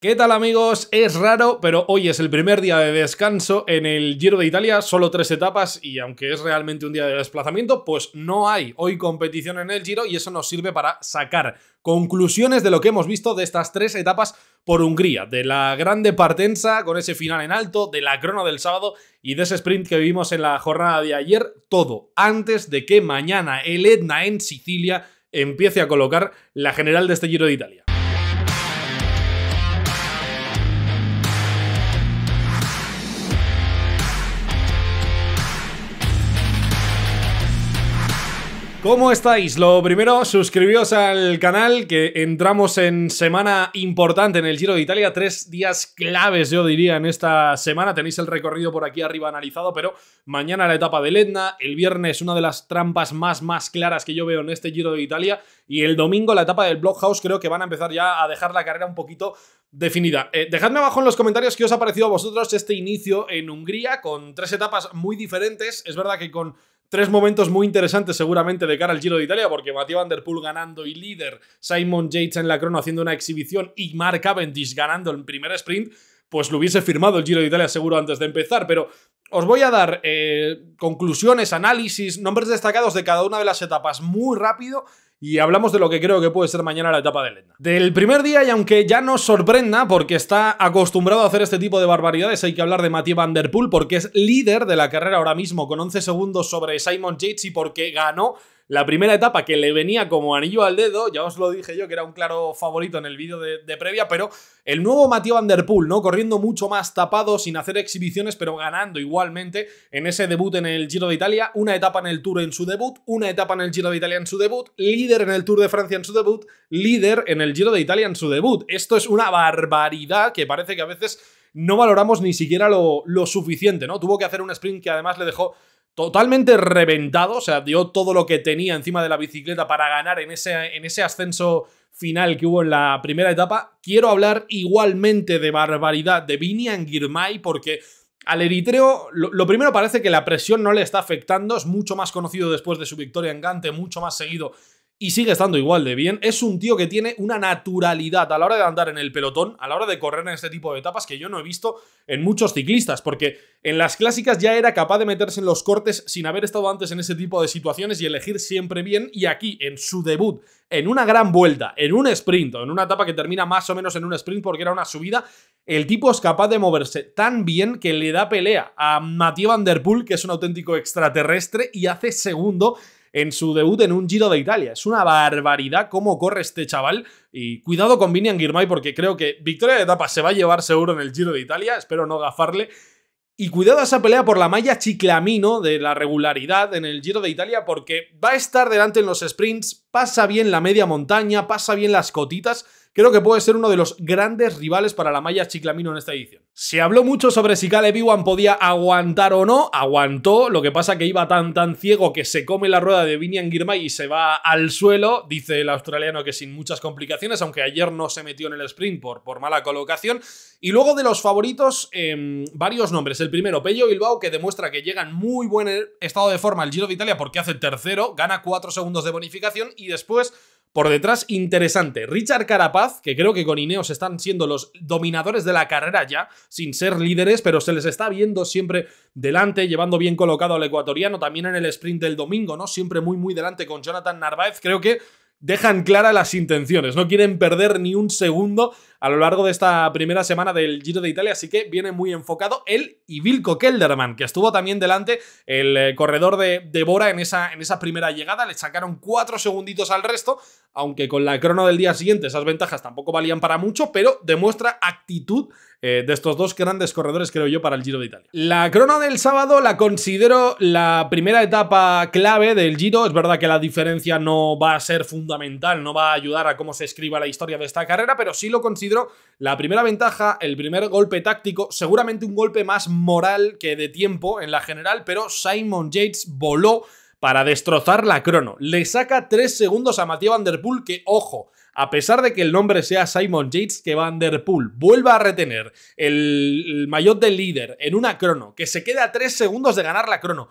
¿Qué tal amigos? Es raro, pero hoy es el primer día de descanso en el Giro de Italia, solo 3 etapas y aunque es realmente un día de desplazamiento, pues no hay hoy competición en el Giro y eso nos sirve para sacar conclusiones de lo que hemos visto de estas 3 etapas por Hungría, de la Grande Partenza con ese final en alto, de la crono del sábado y de ese sprint que vimos en la jornada de ayer, todo antes de que mañana el Etna en Sicilia empiece a colocar la general de este Giro de Italia. ¿Cómo estáis? Lo primero, suscribíos al canal, que entramos en semana importante en el Giro de Italia, 3 días claves yo diría en esta semana, tenéis el recorrido por aquí arriba analizado, pero mañana la etapa del Etna, el viernes una de las trampas más claras que yo veo en este Giro de Italia y el domingo la etapa del Blockhouse, creo que van a empezar ya a dejar la carrera un poquito definida. Dejadme abajo en los comentarios qué os ha parecido a vosotros este inicio en Hungría, con 3 etapas muy diferentes, es verdad que con 3 momentos muy interesantes seguramente de cara al Giro de Italia, porque Mathieu Van der Poel ganando y líder, Simon Yates en la crono haciendo una exhibición y Mark Cavendish ganando el primer sprint, pues lo hubiese firmado el Giro de Italia seguro antes de empezar, pero os voy a dar conclusiones, análisis, nombres destacados de cada una de las etapas muy rápido y hablamos de lo que creo que puede ser mañana la etapa del Etna. Del primer día, y aunque ya nos sorprenda porque está acostumbrado a hacer este tipo de barbaridades, hay que hablar de Mathieu Van der Poel porque es líder de la carrera ahora mismo con 11 segundos sobre Simon Yates y porque ganó la primera etapa que le venía como anillo al dedo. Ya os lo dije yo que era un claro favorito en el vídeo de previa, pero el nuevo Mathieu Van der Poel, ¿no? Corriendo mucho más tapado, sin hacer exhibiciones, pero ganando igualmente en ese debut en el Giro de Italia, una etapa en el Tour en su debut, una etapa en el Giro de Italia en su debut, líder en el Tour de Francia en su debut, líder en el Giro de Italia en su debut. Esto es una barbaridad que parece que a veces no valoramos ni siquiera lo suficiente, ¿no? Tuvo que hacer un sprint que además le dejó totalmente reventado, o sea, dio todo lo que tenía encima de la bicicleta para ganar en ese ascenso final que hubo en la primera etapa. Quiero hablar igualmente de barbaridad de Biniam Girmay porque al eritreo, lo primero parece que la presión no le está afectando, es mucho más conocido después de su victoria en Gante, mucho más seguido y sigue estando igual de bien. Es un tío que tiene una naturalidad a la hora de andar en el pelotón, a la hora de correr en este tipo de etapas que yo no he visto en muchos ciclistas, porque en las clásicas ya era capaz de meterse en los cortes sin haber estado antes en ese tipo de situaciones y elegir siempre bien, y aquí, en su debut, en una gran vuelta, en un sprint, o en una etapa que termina más o menos en un sprint porque era una subida, el tipo es capaz de moverse tan bien que le da pelea a Mathieu Van der Poel, que es un auténtico extraterrestre, y hace segundo en su debut en un Giro de Italia. Es una barbaridad cómo corre este chaval y cuidado con Biniam Girmay porque creo que victoria de etapa se va a llevar seguro en el Giro de Italia, espero no gafarle, y cuidado a esa pelea por la malla Chiclamino de la regularidad en el Giro de Italia porque va a estar delante en los sprints, pasa bien la media montaña, pasa bien las cotitas. Creo que puede ser uno de los grandes rivales para la malla Chiclamino en esta edición. Se habló mucho sobre si Caleb Ewan podía aguantar o no, aguantó, lo que pasa que iba tan ciego que se come la rueda de Biniam Girmay y se va al suelo, dice el australiano que sin muchas complicaciones, aunque ayer no se metió en el sprint por mala colocación. Y luego de los favoritos, varios nombres. El primero, Pello Bilbao, que demuestra que llega en muy buen estado de forma al Giro de Italia porque hace tercero, gana 4 segundos de bonificación y después, por detrás, interesante, Richard Carapaz, que creo que con Ineos están siendo los dominadores de la carrera ya, sin ser líderes, pero se les está viendo siempre delante, llevando bien colocado al ecuatoriano, también en el sprint del domingo, ¿no? Siempre muy delante con Jonathan Narváez, creo que dejan claras las intenciones, no quieren perder ni un segundo a lo largo de esta primera semana del Giro de Italia, así que viene muy enfocado él y Wilco Kelderman, que estuvo también delante, el corredor de Bora en esa primera llegada, le sacaron 4 segunditos al resto, aunque con la crono del día siguiente esas ventajas tampoco valían para mucho, pero demuestra actitud de estos dos grandes corredores, creo yo, para el Giro de Italia. La crono del sábado la considero la primera etapa clave del Giro, es verdad que la diferencia no va a ser fundamental, no va a ayudar a cómo se escriba la historia de esta carrera, pero sí lo considero la primera ventaja, el primer golpe táctico, seguramente un golpe más moral que de tiempo en la general, pero Simon Yates voló para destrozar la crono, le saca 3 segundos a Mathieu Van der Poel que, ojo, a pesar de que el nombre sea Simon Yates, que Van der Poel vuelva a retener el maillot del líder en una crono, que se queda a 3 segundos de ganar la crono,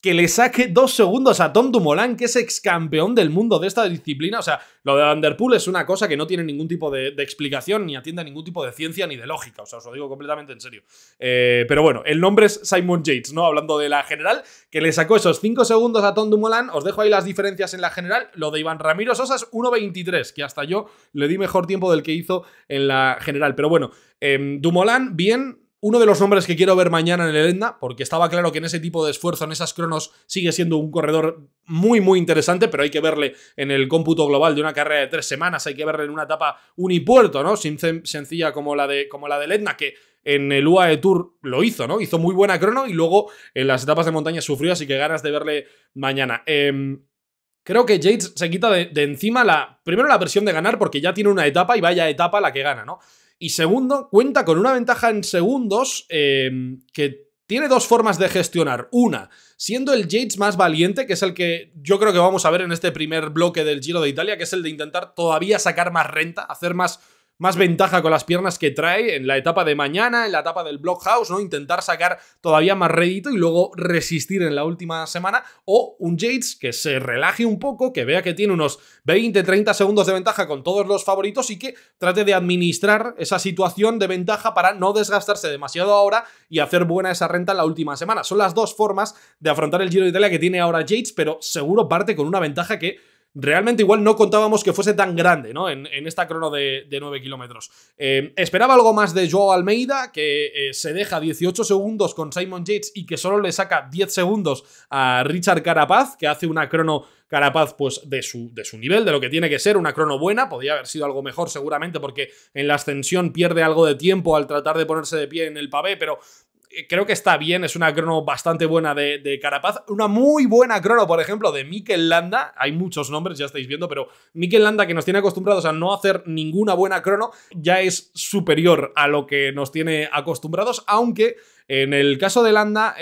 que le saque 2 segundos a Tom Dumoulin, que es ex campeón del mundo de esta disciplina. O sea, lo de Van der Poel es una cosa que no tiene ningún tipo de explicación, ni atiende a ningún tipo de ciencia ni de lógica. O sea, os lo digo completamente en serio. Pero bueno, el nombre es Simon Yates, ¿no? Hablando de la general, que le sacó esos 5 segundos a Tom Dumoulin. Os dejo ahí las diferencias en la general. Lo de Iván Ramiro Sosa es 1.23, que hasta yo le di mejor tiempo del que hizo en la general. Pero bueno, Dumoulin, bien. Uno de los nombres que quiero ver mañana en el Etna, porque estaba claro que en ese tipo de esfuerzo, en esas cronos, sigue siendo un corredor muy, muy interesante, pero hay que verle en el cómputo global de una carrera de 3 semanas, hay que verle en una etapa unipuerto, ¿no? Sencilla como la del Etna, que en el UAE Tour lo hizo, ¿no? Hizo muy buena crono y luego en las etapas de montaña sufrió, así que ganas de verle mañana. Creo que Yates se quita de encima primero la presión de ganar, porque ya tiene una etapa y vaya etapa la que gana, ¿no? Y segundo, cuenta con una ventaja en segundos que tiene 2 formas de gestionar. Una, siendo el Yates más valiente, que es el que yo creo que vamos a ver en este primer bloque del Giro de Italia, que es el de intentar todavía sacar más renta, hacer más ventaja con las piernas que trae en la etapa de mañana, en la etapa del Blockhouse, ¿no? Intentar sacar todavía más rédito y luego resistir en la última semana. O un Yates que se relaje un poco, que vea que tiene unos 20-30 segundos de ventaja con todos los favoritos y que trate de administrar esa situación de ventaja para no desgastarse demasiado ahora y hacer buena esa renta en la última semana. Son las 2 formas de afrontar el Giro de Italia que tiene ahora Yates, pero seguro parte con una ventaja que realmente igual no contábamos que fuese tan grande, ¿no? En esta crono de 9 kilómetros. Esperaba algo más de Joao Almeida, que se deja 18 segundos con Simon Yates y que solo le saca 10 segundos a Richard Carapaz, que hace una crono Carapaz, pues, de su nivel, de lo que tiene que ser, una crono buena. Podría haber sido algo mejor seguramente, porque en la ascensión pierde algo de tiempo al tratar de ponerse de pie en el pavé, pero creo que está bien, es una crono bastante buena de Carapaz. Una muy buena crono, por ejemplo, de Mikel Landa. Hay muchos nombres, ya estáis viendo, pero Mikel Landa, que nos tiene acostumbrados a no hacer ninguna buena crono, ya es superior a lo que nos tiene acostumbrados, aunque en el caso de Landa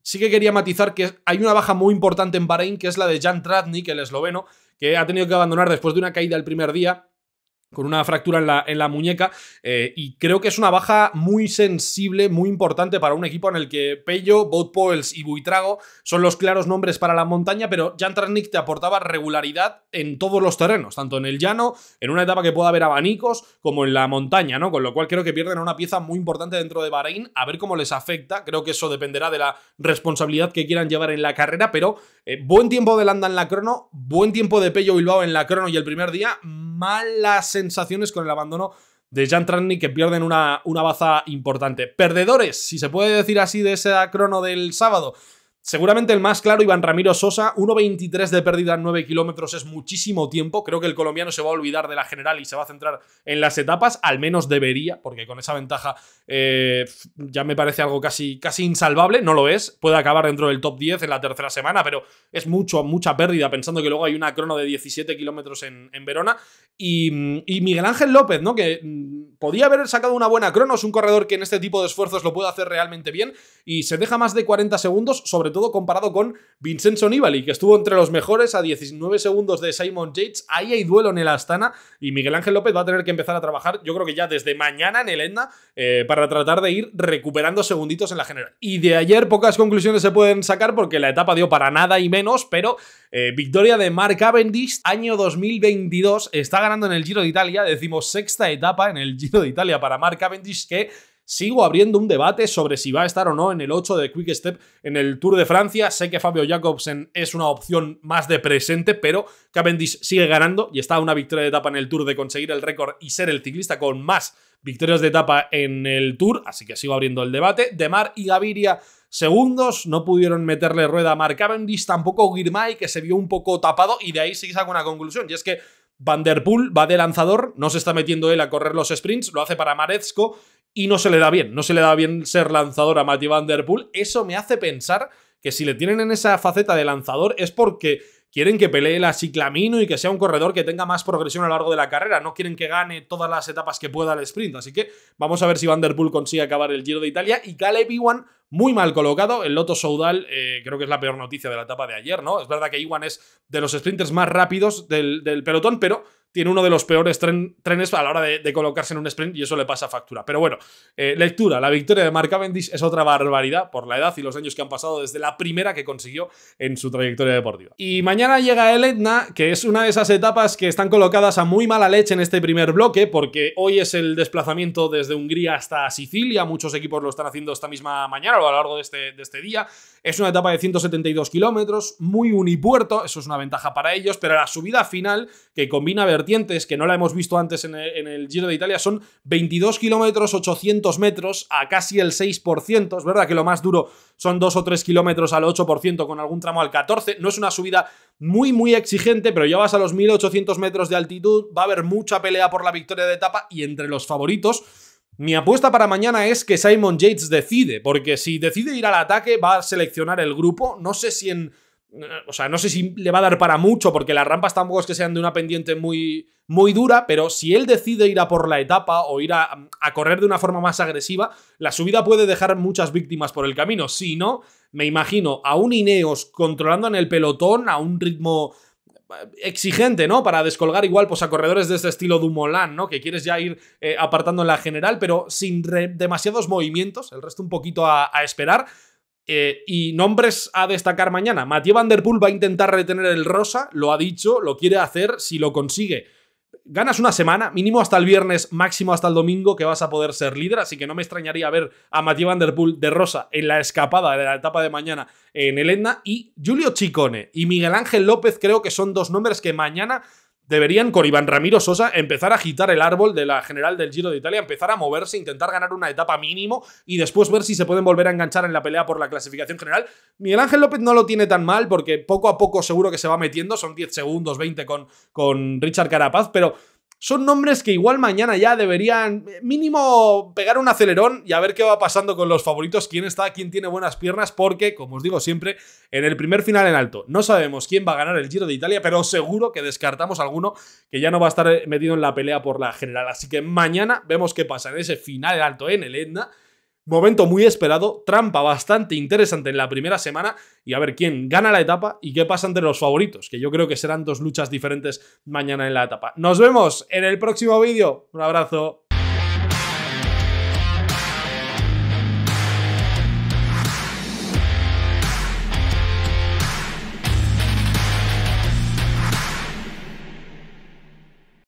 sí que quería matizar que hay una baja muy importante en Bahrein, que es la de Jan Tratnik, el esloveno, que ha tenido que abandonar después de una caída el primer día, con una fractura en la muñeca, y creo que es una baja muy sensible, muy importante para un equipo en el que Pello, Van der Poel y Buitrago son los claros nombres para la montaña, pero Jan Tratnik te aportaba regularidad en todos los terrenos, tanto en el llano, en una etapa que pueda haber abanicos, como en la montaña, ¿no? Con lo cual creo que pierden a una pieza muy importante dentro de Bahrein, a ver cómo les afecta. Creo que eso dependerá de la responsabilidad que quieran llevar en la carrera, pero buen tiempo de Landa en la crono, buen tiempo de Pello Bilbao en la crono y el primer día, malas sensaciones con el abandono de Jan Tratnik, que pierden una baza importante. Perdedores, si se puede decir así, de esa crono del sábado. Seguramente el más claro, Iván Ramiro Sosa, 1.23 de pérdida en 9 kilómetros es muchísimo tiempo. Creo que el colombiano se va a olvidar de la general y se va a centrar en las etapas, al menos debería, porque con esa ventaja ya me parece algo casi insalvable. No lo es, puede acabar dentro del top 10 en la tercera semana, pero es mucha pérdida, pensando que luego hay una crono de 17 kilómetros en Verona. Y Miguel Ángel López, ¿no? Que podía haber sacado una buena crono, es un corredor que en este tipo de esfuerzos lo puede hacer realmente bien, y se deja más de 40 segundos, sobre todo comparado con Vincenzo Nibali, que estuvo entre los mejores a 19 segundos de Simon Yates. Ahí hay duelo en el Astana y Miguel Ángel López va a tener que empezar a trabajar, yo creo que ya desde mañana en el Etna, para tratar de ir recuperando segunditos en la general. Y de ayer pocas conclusiones se pueden sacar, porque la etapa dio para nada y menos, pero victoria de Mark Cavendish, año 2022, está ganando en el Giro de Italia, decimosexta etapa en el Giro de Italia para Mark Cavendish, que sigo abriendo un debate sobre si va a estar o no en el 8 de Quick Step en el Tour de Francia. Sé que Fabio Jacobsen es una opción más de presente, pero Cavendish sigue ganando y está a una victoria de etapa en el Tour de conseguir el récord y ser el ciclista con más victorias de etapa en el Tour, así que sigo abriendo el debate. De Mar y Gaviria, segundos, no pudieron meterle rueda a Mark Cavendish, tampoco Girmay, que se vio un poco tapado, y de ahí sí saco una conclusión, y es que Van der Poel va de lanzador, no se está metiendo él a correr los sprints, lo hace para Maresco, y no se le da bien, no se le da bien ser lanzador a Mathieu Van der Poel. Eso me hace pensar que si le tienen en esa faceta de lanzador es porque quieren que pelee la Ciclamino y que sea un corredor que tenga más progresión a lo largo de la carrera. No quieren que gane todas las etapas que pueda el sprint. Así que vamos a ver si Van der Poel consigue acabar el Giro de Italia. Y Caleb Ewan, muy mal colocado. El Lotto Soudal creo que es la peor noticia de la etapa de ayer, ¿no? Es verdad que Ewan es de los sprinters más rápidos del pelotón, pero tiene uno de los peores trenes a la hora de colocarse en un sprint y eso le pasa factura. Pero bueno, lectura. La victoria de Mark Cavendish es otra barbaridad por la edad y los años que han pasado desde la primera que consiguió en su trayectoria deportiva. Y mañana llega el Etna, que es una de esas etapas que están colocadas a muy mala leche en este primer bloque, porque hoy es el desplazamiento desde Hungría hasta Sicilia. Muchos equipos lo están haciendo esta misma mañana o a lo largo de este día. Es una etapa de 172 kilómetros, muy unipuerto, eso es una ventaja para ellos, pero la subida final, que combina que no la hemos visto antes en el Giro de Italia, son 22 kilómetros, 800 metros a casi el 6%. Es verdad que lo más duro son 2 o 3 kilómetros al 8% con algún tramo al 14%. No es una subida muy, muy exigente, pero ya vas a los 1800 metros de altitud, va a haber mucha pelea por la victoria de etapa y entre los favoritos. Mi apuesta para mañana es que Simon Yates decide, porque si decide ir al ataque va a seleccionar el grupo. No sé si no sé si le va a dar para mucho, porque las rampas tampoco es que sean de una pendiente muy, muy dura, pero si él decide ir a por la etapa o ir a correr de una forma más agresiva, la subida puede dejar muchas víctimas por el camino. Si no, me imagino a un Ineos controlando en el pelotón a un ritmo exigente, ¿no? Para descolgar igual pues a corredores de este estilo Dumoulin, ¿no? Que quieres ya ir apartando en la general, pero sin demasiados movimientos, el resto un poquito a esperar. Y nombres a destacar mañana. Mathieu Van der Poel va a intentar retener el rosa, lo ha dicho, lo quiere hacer. Si lo consigue, ganas una semana, mínimo hasta el viernes, máximo hasta el domingo, que vas a poder ser líder, así que no me extrañaría ver a Mathieu Van der Poel de rosa en la escapada de la etapa de mañana en el Etna. Y Giulio Ciccone y Miguel Ángel López creo que son dos nombres que mañana deberían, con Iván Ramiro Sosa, empezar a agitar el árbol de la general del Giro de Italia, empezar a moverse, intentar ganar una etapa mínimo y después ver si se pueden volver a enganchar en la pelea por la clasificación general. Miguel Ángel López no lo tiene tan mal porque poco a poco seguro que se va metiendo, son 10 segundos, 20 con Richard Carapaz, pero son nombres que igual mañana ya deberían mínimo pegar un acelerón y a ver qué va pasando con los favoritos, quién está, quién tiene buenas piernas, porque, como os digo siempre, en el primer final en alto no sabemos quién va a ganar el Giro de Italia, pero seguro que descartamos alguno que ya no va a estar metido en la pelea por la general. Así que mañana vemos qué pasa en ese final en alto en el Etna. Momento muy esperado, trampa bastante interesante en la primera semana y a ver quién gana la etapa y qué pasa entre los favoritos, que yo creo que serán dos luchas diferentes mañana en la etapa. Nos vemos en el próximo vídeo. Un abrazo.